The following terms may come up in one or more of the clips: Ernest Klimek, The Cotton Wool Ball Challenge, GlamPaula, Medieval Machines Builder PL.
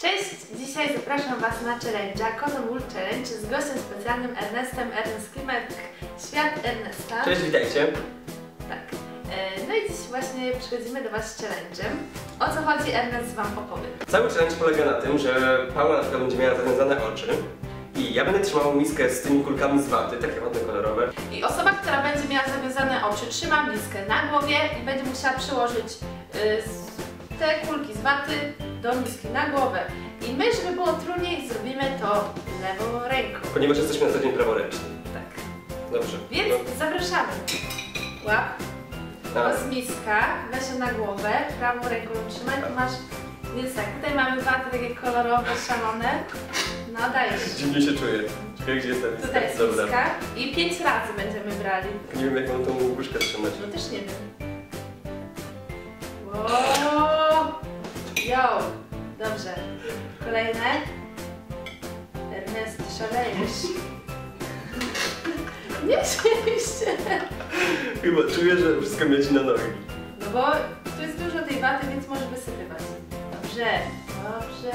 Cześć! Dzisiaj zapraszam Was na challenge'a Cotton Wool Challenge z gościem specjalnym Ernestem, Ernest Klimek, Świat Ernesta. Cześć, witajcie! Tak. No i dziś właśnie przychodzimy do Was z challenge'em. O co chodzi, Ernest Wam opowie. Cały challenge polega na tym, że Paula na przykład będzie miała zawiązane oczy i ja będę trzymał miskę z tymi kulkami z waty, takie ładne, kolorowe. I osoba, która będzie miała zawiązane oczy, trzyma miskę na głowie i będzie musiała przyłożyć te kulki z waty do miski na głowę. I my, żeby było trudniej, zrobimy to lewą ręką. Ponieważ jesteśmy na co dzień praworęczni. Tak. Dobrze. Więc zapraszamy. Łap. Z miska, weź ją na głowę, prawą ręką trzymaj, tu masz... Więc tak, tutaj mamy waty takie kolorowe, szalone. No dajesz. Dziwnie się czuję. Czekaj, gdzie jest ta miska? Tutaj jest dobra miska i 5 razy będziemy brali. Nie wiem, jaką tą łóżkę trzymać. No też nie wiem. Wow. Yo! Dobrze. Kolejne. Ernest, szalejesz. Nie się. Chyba czuję, że wszystko mnie ci na nogi. No bo tu jest dużo tej waty, więc może wysypywać. Dobrze. Dobrze.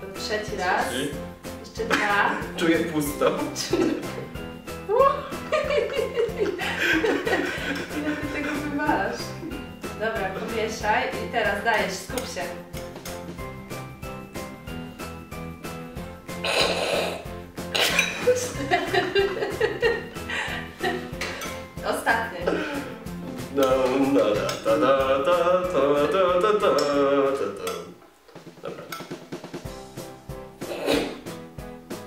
To trzeci raz. Jeszcze dwa. Czuję pusto. Ile ty tego wywalasz? Dobra, pomieszaj i teraz dajesz, skup się. Ostatni. Dobra.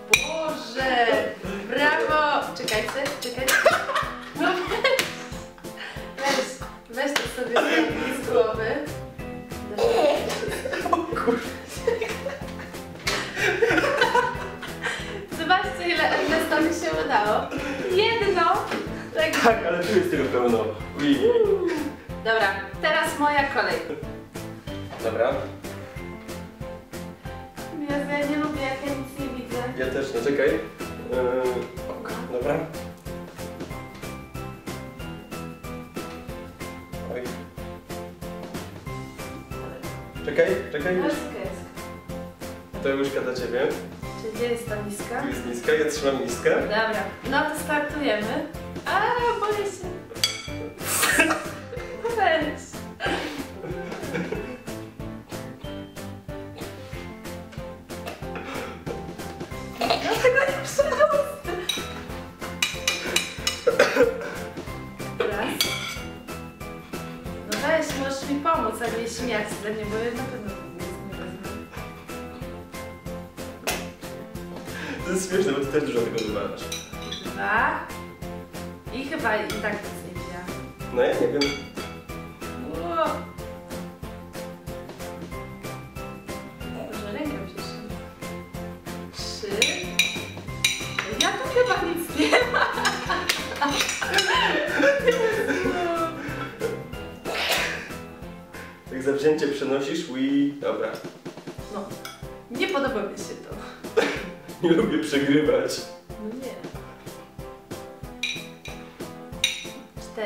Boże, brawo! Czekajcie. Weź to sobie z głowy. O kurde. Zobaczcie, ile Ernestowi się udało. Jedno. Tak, tak, ale tu jest tego pełno. Dobra, teraz moja kolej. Dobra. Jezu, ja nie lubię, jak ja nic nie widzę. Ja też, no czekaj. Dobra. Czekaj. To łyżka dla Ciebie. Czy gdzie jest ta miska? Tu jest miska, ja trzymam miskę. Dobra, no to startujemy. A, boję się. Weź. Ja tego nie przechodzę. Możesz mi pomóc, a nie śmiać ze mnie, bo ja na pewno nie rozumiem. To jest śmieszne, bo ty też dużo tego dbalasz. Dwa. I chyba i tak nic nie widziałam. No ja nie wiem. Ło. Może rękę przyszła. Trzy. Ja tu chyba nic nie ma. Jak zawzięcie przenosisz, Dobra. No, nie podoba mi się to. Nie lubię przegrywać. No nie.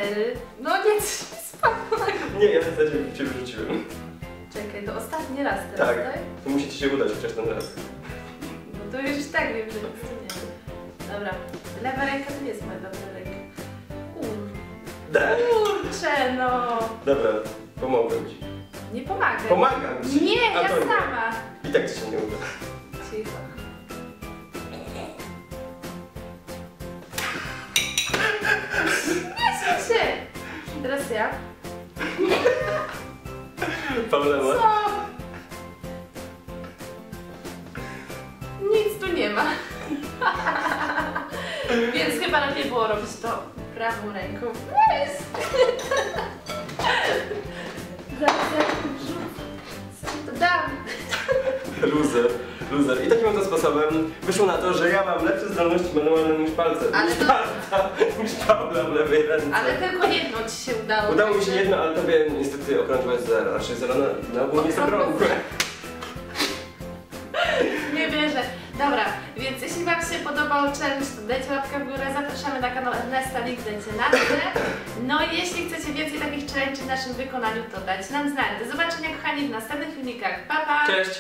4. No nie, spadło na górę. Nie, ja w zasadzie Cię wyrzuciłem. Czekaj, to ostatni raz teraz, tak? To musi Ci się udać chociaż ten raz. No to już tak wiem, że nic nie ma. Dobra, lewa ręka to nie jest moja dobra ręka. Kurczę, no. Dobra, pomogę Ci. Nie pomagaj. Pomagam Ci. Nie, ja sama. Nie. I tak Ci się nie uda. Cicho. Nie się. Teraz ja. Paula ma. Co? Nic tu nie ma. Więc chyba lepiej było robić to prawą ręką. Yes. Loser. I takim oto sposobem wyszło na to, że ja mam lepsze zdolności manualne niż palce. Niż Paula w lewej ręce. Ale tylko jedno Ci się udało. Udało mi się jedno, ale Tobie niestety okrążyłaś zero. Raczej zero na ogólnie jest okrągłe. Nie wierzę. Dobra, więc jeśli Wam się podobał challenge, to dajcie łapkę w górę, zapraszamy na kanał Ernesta, link dajcie na dole. No i jeśli chcecie więcej takich challenge w naszym wykonaniu, to dajcie nam znać. Do zobaczenia kochani w następnych filmikach. Pa, pa! Cześć!